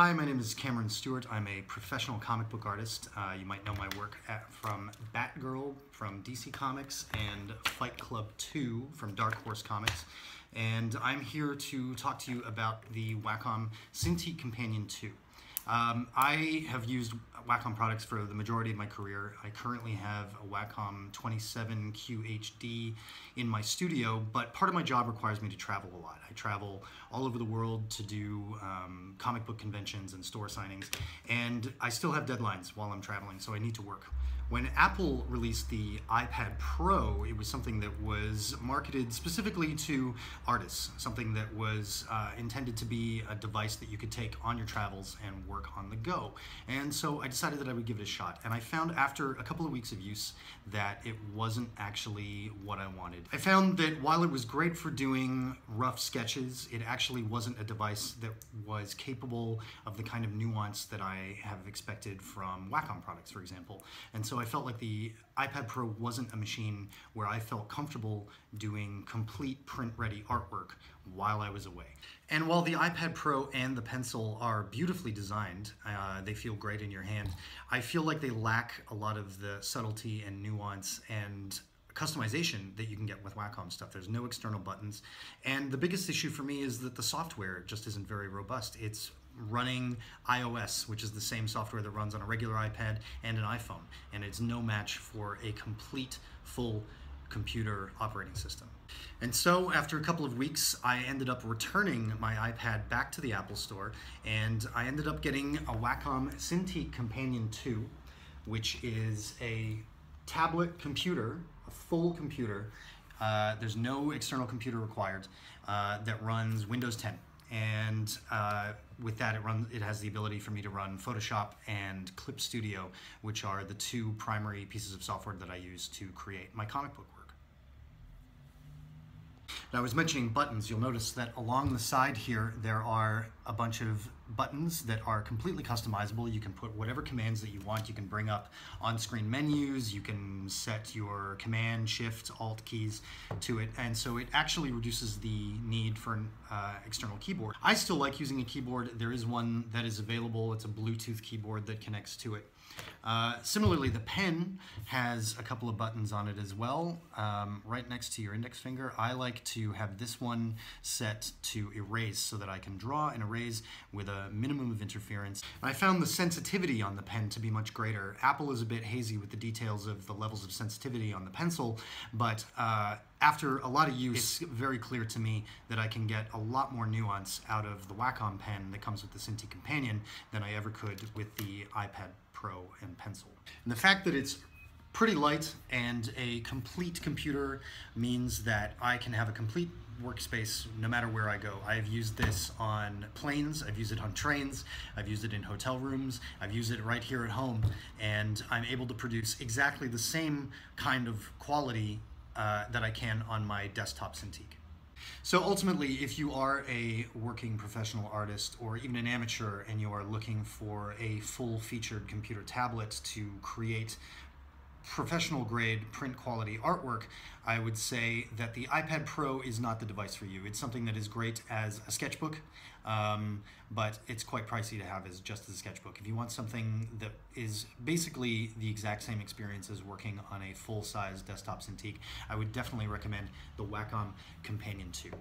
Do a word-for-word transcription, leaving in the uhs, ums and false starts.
Hi, my name is Cameron Stewart. I'm a professional comic book artist. Uh, you might know my work at, from Batgirl from D C Comics and Fight Club two from Dark Horse Comics. And I'm here to talk to you about the Wacom Cintiq Companion two. Um, I have used Wacom products for the majority of my career. I currently have a Wacom twenty-seven Q H D in my studio, but part of my job requires me to travel a lot. I travel all over the world to do um, comic book conventions and store signings, and I still have deadlines while I'm traveling, so I need to work. When Apple released the iPad Pro, it was something that was marketed specifically to artists, something that was uh, intended to be a device that you could take on your travels and work on the go. And so I decided that I would give it a shot. And I found after a couple of weeks of use that it wasn't actually what I wanted. I found that while it was great for doing rough sketches, it actually wasn't a device that was capable of the kind of nuance that I have expected from Wacom products, for example. And so I felt like the iPad Pro wasn't a machine where I felt comfortable doing complete print-ready artwork while I was away. And while the iPad Pro and the Pencil are beautifully designed, uh, they feel great in your hand, I feel like they lack a lot of the subtlety and nuance and customization that you can get with Wacom stuff. There's no external buttons. And the biggest issue for me is that the software just isn't very robust. It's running iOS, which is the same software that runs on a regular iPad and an iPhone, and it's no match for a complete, full computer operating system. And so after a couple of weeks, I ended up returning my iPad back to the Apple Store, and I ended up getting a Wacom Cintiq Companion two, which is a tablet computer, a full computer, uh, there's no external computer required, uh, that runs Windows ten. And uh, with that, it runs. It has the ability for me to run Photoshop and Clip Studio, which are the two primary pieces of software that I use to create my comic book work. Now, I was mentioning buttons. You'll notice that along the side here, there are a bunch of buttons that are completely customizable. You can put whatever commands that you want. You can bring up on-screen menus. You can set your command, shift, alt keys to it. And so it actually reduces the need for an uh, external keyboard. I still like using a keyboard. There is one that is available. It's a Bluetooth keyboard that connects to it. Uh, similarly, the pen has a couple of buttons on it as well, um, right next to your index finger. I like to have this one set to erase so that I can draw and erase with a minimum of interference. I found the sensitivity on the pen to be much greater. Apple is a bit hazy with the details of the levels of sensitivity on the pencil, but uh, after a lot of use, it's very clear to me that I can get a lot more nuance out of the Wacom pen that comes with the Cintiq Companion than I ever could with the iPad Pro and Pencil. And the fact that it's pretty light and a complete computer means that I can have a complete workspace no matter where I go. I've used this on planes, I've used it on trains, I've used it in hotel rooms, I've used it right here at home, and I'm able to produce exactly the same kind of quality uh, that I can on my desktop Cintiq. So ultimately, if you are a working professional artist or even an amateur and you are looking for a full-featured computer tablet to create professional grade print quality artwork, I would say that the iPad Pro is not the device for you. It's something that is great as a sketchbook, um, but it's quite pricey to have as just as a sketchbook. If you want something that is basically the exact same experience as working on a full-size desktop Cintiq, I would definitely recommend the Wacom Companion two.